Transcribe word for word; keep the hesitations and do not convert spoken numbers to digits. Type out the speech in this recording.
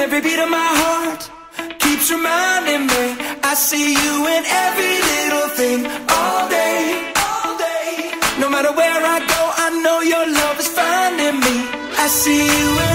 And every beat of my heart keeps reminding me I see you in every little thing, all day, all day. No matter where I go, I know your love is finding me. I see you in